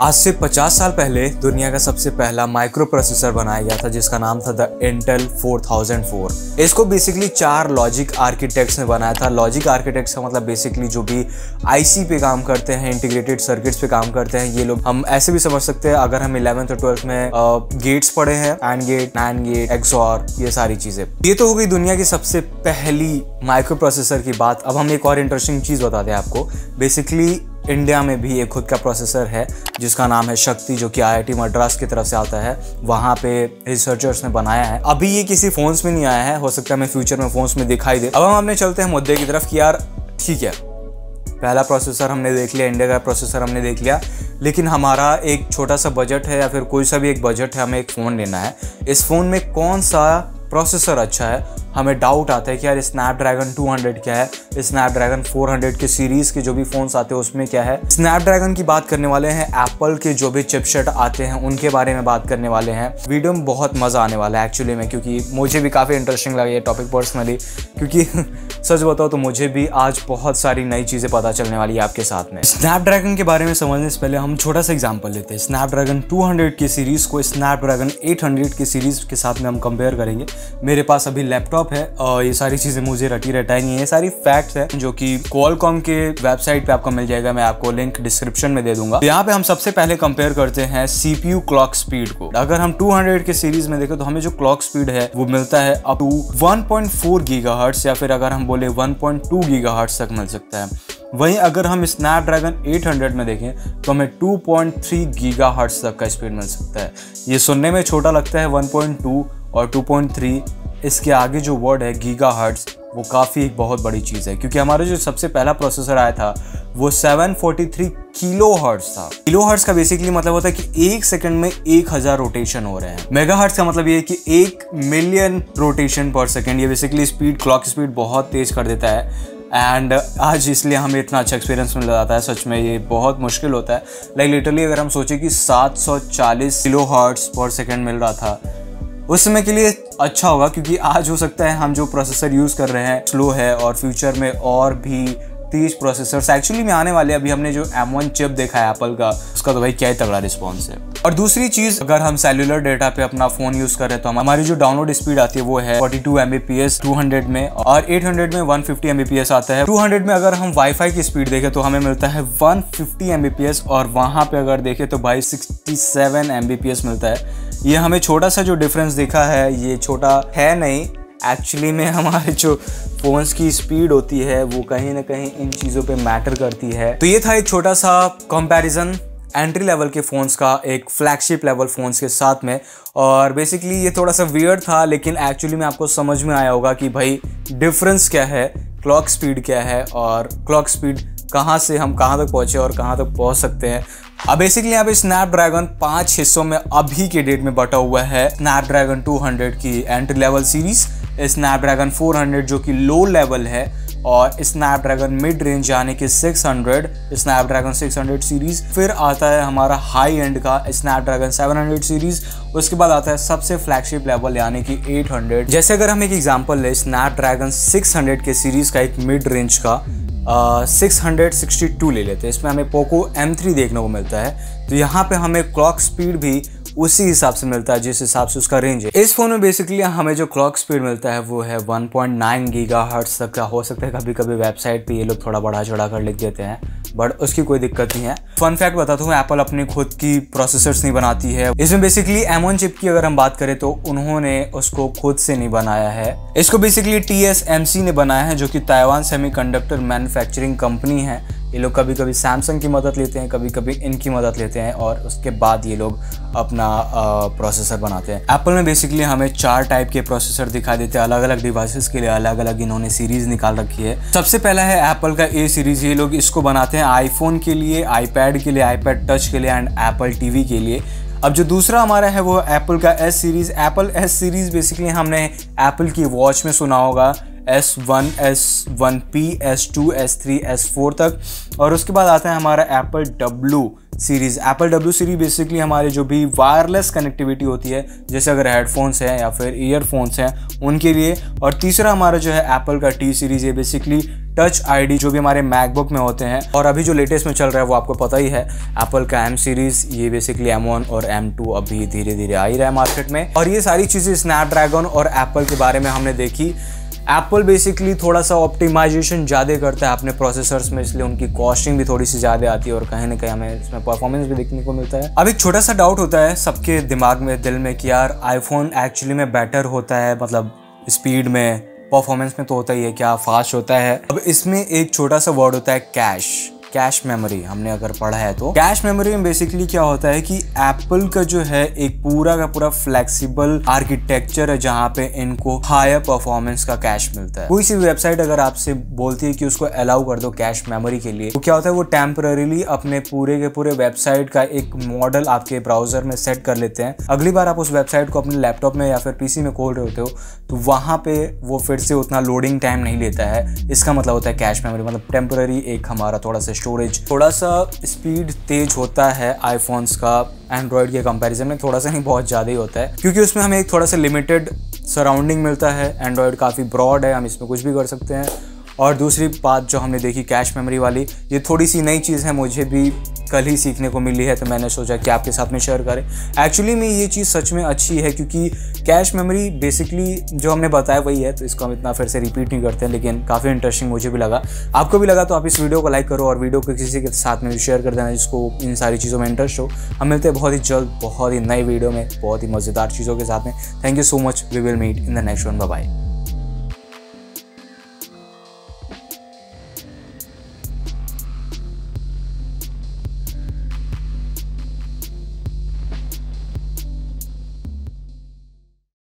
आज से 50 साल पहले दुनिया का सबसे पहला माइक्रो प्रोसेसर बनाया गया था जिसका नाम था द इंटेल 4004। इसको बेसिकली चार लॉजिक आर्किटेक्ट्स ने बनाया था। लॉजिक आर्किटेक्ट्स का मतलब बेसिकली जो भी आईसी पे काम करते हैं, इंटीग्रेटेड सर्किट्स पे काम करते हैं ये लोग। हम ऐसे भी समझ सकते हैं अगर हम 11th और 12th में गेट्स पढ़े हैं, AND gate, NAND gate, XOR, ये सारी चीजें। ये तो हो गई दुनिया की सबसे पहली माइक्रो प्रोसेसर की बात। अब हम एक और इंटरेस्टिंग चीज बताते हैं आपको। बेसिकली इंडिया में भी एक खुद का प्रोसेसर है जिसका नाम है शक्ति, जो कि IIT मद्रास की तरफ से आता है। वहाँ पे रिसर्चर्स ने बनाया है। अभी ये किसी फोन्स में नहीं आया है, हो सकता है मैं फ्यूचर में फोन्स में दिखाई दे। अब हम अपने चलते हैं मुद्दे की तरफ कि यार ठीक है, पहला प्रोसेसर हमने देख लिया, इंडिया का प्रोसेसर हमने देख लिया, लेकिन हमारा एक छोटा सा बजट है या फिर कोई सा भी एक बजट है, हमें एक फ़ोन लेना है। इस फ़ोन में कौन सा प्रोसेसर अच्छा है? हमें डाउट आता है कि यार स्नैपड्रैगन 200 क्या है, स्नैपड्रैगन 400 के सीरीज़ के जो भी फ़ोन्स आते हैं उसमें क्या है। स्नैपड्रैगन की बात करने वाले हैं, एप्पल के जो भी चिपसेट आते हैं उनके बारे में बात करने वाले हैं। वीडियो में बहुत मज़ा आने वाला है एक्चुअली में, क्योंकि मुझे भी काफ़ी इंटरेस्टिंग लगा ये टॉपिक पर्सनली, क्योंकि सच बताओ तो मुझे भी आज बहुत सारी नई चीज़ें पता चलने वाली है आपके साथ में। स्नैपड्रैगन के बारे में समझने से पहले हम छोटा सा एग्जाम्पल लेते हैं। स्नैपड्रैगन 200 की सीरीज़ को स्नैपड्रैगन 800 की सीरीज़ के साथ में हम कंपेयर करेंगे। मेरे पास अभी लैपटॉप है और ये सारी चीजें मुझे रटी रटाई नहीं है, ये सारी फैक्ट्स है जो कि क्वालकॉम के वेबसाइट पे आपको मिल जाएगा। मैं आपको लिंक डिस्क्रिप्शन में दे दूंगा। यहाँ पे हम सबसे पहले कंपेयर करते हैं सीपीयू क्लॉक स्पीड को। अगर हम 200 के सीरीज में देखें तो हमें जो क्लॉक स्पीड है वो मिलता है अप टू 1.4 गीगाहर्ट्ज या फिर अगर हम बोले 1.2 गीगाहर्ट्ज तक मिल सकता है। वहीं अगर हम स्नैपड्रैगन 800 में देखें तो हमें 2.3 गीगाहर्ट्ज तक का स्पीड मिल सकता है। ये सुनने में छोटा लगता है 1.2 और 2.3, इसके आगे जो वर्ड है गीगाहर्ट्ज वो काफ़ी एक बहुत बड़ी चीज़ है, क्योंकि हमारा जो सबसे पहला प्रोसेसर आया था वो 743 किलोहर्ट्ज था। किलोहर्ट्ज का बेसिकली मतलब होता है कि एक सेकंड में 1000 रोटेशन हो रहे हैं। मेगाहर्ट्ज का मतलब ये है कि 1 मिलियन रोटेशन पर सेकंड। ये बेसिकली स्पीड, क्लॉक स्पीड बहुत तेज़ कर देता है एंड आज इसलिए हमें इतना अच्छा एक्सपीरियंस मिल जाता है। सच में ये बहुत मुश्किल होता है। लाइक लिटरली अगर हम सोचें कि 740 किलोहर्ट्ज पर सेकंड मिल रहा था उस समय के लिए अच्छा होगा, क्योंकि आज हो सकता है हम जो प्रोसेसर यूज़ कर रहे हैं स्लो है और फ्यूचर में और भी तेज प्रोसेसर्स एक्चुअली में आने वाले। अभी हमने जो M1 चिप देखा है एप्पल का, उसका तो भाई क्या ही तगड़ा रिस्पॉन्स है। और दूसरी चीज़, अगर हम सेलुलर डेटा पे अपना फ़ोन यूज़ कर रहे हैं तो हमारी जो डाउनलोड स्पीड आती है वो है 42 Mbps 200 में और 800 में 150 Mbps आता है। 200 में अगर हम वाईफाई की स्पीड देखें तो हमें मिलता है 150 Mbps और वहाँ पे अगर देखें तो भाई 67 Mbps मिलता है। ये हमें छोटा सा जो डिफरेंस देखा है, ये छोटा है नहीं एक्चुअली में। हमारे जो फ़ोन्स की स्पीड होती है वो कहीं ना कहीं इन चीज़ों पे मैटर करती है। तो ये था एक छोटा सा कंपैरिजन एंट्री लेवल के फ़ोन्स का एक फ्लैगशिप लेवल फ़ोन्स के साथ में। और बेसिकली ये थोड़ा सा वियर्ड था, लेकिन एक्चुअली में आपको समझ में आया होगा कि भाई डिफरेंस क्या है, क्लॉक स्पीड क्या है और क्लॉक स्पीड कहाँ से हम कहाँ तक पहुँचे और कहाँ तक पहुँच सकते हैं। अब बेसिकली यहाँ पे स्नैपड्रैगन 5 हिस्सों में अभी के डेट में बटा हुआ है। स्नैपड्रैगन 200 की एंट्री लेवल सीरीज़, स्नैपड्रैगन 400 जो कि लो लेवल है और स्नैपड्रैगन मिड रेंज यानी कि 600, स्नैपड्रैगन 600 सीरीज़। फिर आता है हमारा हाई एंड का स्नैपड्रैगन 700 सीरीज़। उसके बाद आता है सबसे फ्लैगशिप लेवल यानी कि 800। जैसे अगर हम एक एग्जाम्पल लें स्नैपड्रैगन 600 के सीरीज़ का एक मिड रेंज का 662 ले लेते हैं। इसमें हमें पोको M3 देखने को मिलता है। तो यहाँ पे हमें क्लॉक स्पीड भी उसी हिसाब से मिलता है जिस हिसाब से उसका रेंज है। इस फ़ोन में बेसिकली हमें जो क्लॉक स्पीड मिलता है वो है 1.9 गीगाहर्ट्ज तक का। हो सकता है कभी कभी वेबसाइट पे ये लोग थोड़ा बढ़ा चढ़ा कर लिख देते हैं, बट उसकी कोई दिक्कत नहीं है। फन फैक्ट बताता हूँ, एप्पल अपने खुद की प्रोसेसर्स नहीं बनाती है। इसमें बेसिकली M1 चिप की अगर हम बात करें तो उन्होंने उसको खुद से नहीं बनाया है। इसको बेसिकली TSMC ने बनाया है, जो कि ताइवान सेमीकंडक्टर मैन्युफैक्चरिंग कंपनी है। ये लोग कभी कभी सैमसंग की मदद लेते हैं, कभी कभी इनकी मदद लेते हैं और उसके बाद ये लोग अपना प्रोसेसर बनाते हैं। एप्पल में बेसिकली हमें 4 टाइप के प्रोसेसर दिखाई देते हैं, अलग अलग डिवाइसेस के लिए अलग अलग इन्होंने सीरीज़ निकाल रखी है। सबसे पहला है एप्पल का A-सीरीज़। ये लोग इसको बनाते हैं आईफोन के लिए, आईपैड के लिए, आईपैड टच के लिए एंड एप्पल TV के लिए। अब जो दूसरा हमारा है वो एप्पल का S-सीरीज़। एप्पल S-सीरीज़ बेसिकली हमने एप्पल की वॉच में सुना होगा S1, S1P, S2, S3, S4 तक। और उसके बाद आता है हमारा Apple W series. Apple W series basically हमारे जो भी वायरलेस कनेक्टिविटी होती है, जैसे अगर हेडफोन्स हैं या फिर ईयरफोन्स हैं, उनके लिए। और तीसरा हमारा जो है एप्पल का टी सीरीज़, ये बेसिकली टच आईडी जो भी हमारे मैकबुक में होते हैं। और अभी जो लेटेस्ट में चल रहा है वो आपको पता ही है, एप्पल का एम सीरीज़, ये बेसिकली M1 और M2 अभी धीरे धीरे आ ही रहा है मार्केट में। और ये सारी चीज़ें स्नैपड्रैगन और एप्पल के बारे में हमने देखी। एप्पल बेसिकली थोड़ा सा ऑप्टिमाइजेशन ज़्यादा करता है अपने प्रोसेसर्स में, इसलिए उनकी कॉस्टिंग भी थोड़ी सी ज़्यादा आती है और कहीं ना कहीं हमें इसमें परफॉर्मेंस भी देखने को मिलता है। अब एक छोटा सा डाउट होता है सबके दिमाग में, दिल में, कि यार आईफोन एक्चुअली में बेटर होता है, मतलब स्पीड में, परफॉर्मेंस में तो होता ही है, क्या फास्ट होता है। अब इसमें एक छोटा सा वर्ड होता है कैश मेमोरी, हमने अगर पढ़ा है तो। कैश मेमोरी में बेसिकली क्या होता है कि एप्पल का जो है एक पूरा का पूरा फ्लेक्सिबल आर्किटेक्चर है जहाँ पे इनको हायर परफॉर्मेंस का कैश मिलता है। कोई सी वेबसाइट अगर आपसे बोलती है कि उसको अलाउ कर दो कैश मेमोरी के लिए, तो क्या होता है वो टेम्पररीली अपने पूरे के पूरे वेबसाइट का एक मॉडल आपके ब्राउजर में सेट कर लेते हैं। अगली बार आप उस वेबसाइट को अपने लैपटॉप में या फिर PC में खोल रहे होते हो तो वहाँ पे वो फिर से उतना लोडिंग टाइम नहीं लेता है। इसका मतलब होता है कैश मेमोरी, मतलब टेम्पररी एक हमारा थोड़ा सा स्टोरेज, थोड़ा सा स्पीड तेज होता है आईफोन्स का एंड्रॉयड के कंपैरिजन में, थोड़ा सा नहीं बहुत ज़्यादा ही होता है, क्योंकि उसमें हमें एक थोड़ा सा लिमिटेड सराउंडिंग मिलता है। एंड्रॉयड काफ़ी ब्रॉड है, हम इसमें कुछ भी कर सकते हैं। और दूसरी बात जो हमने देखी कैश मेमोरी वाली, ये थोड़ी सी नई चीज़ है, मुझे भी कल ही सीखने को मिली है, तो मैंने सोचा कि आपके साथ में शेयर करें। एक्चुअली में ये चीज़ सच में अच्छी है, क्योंकि कैश मेमोरी बेसिकली जो हमने बताया वही है, तो इसको हम इतना फिर से रिपीट नहीं करते हैं, लेकिन काफ़ी इंटरेस्टिंग मुझे भी लगा, आपको भी लगा तो आप इस वीडियो को लाइक करो और वीडियो को किसी के साथ में भी शेयर कर देना जिसको इन सारी चीज़ों में इंटरेस्ट हो। हम मिलते हैं बहुत ही जल्द, बहुत ही नई वीडियो में, बहुत ही मज़ेदार चीज़ों के साथ में। Thank you so much, we will meet in the next one, bye bye.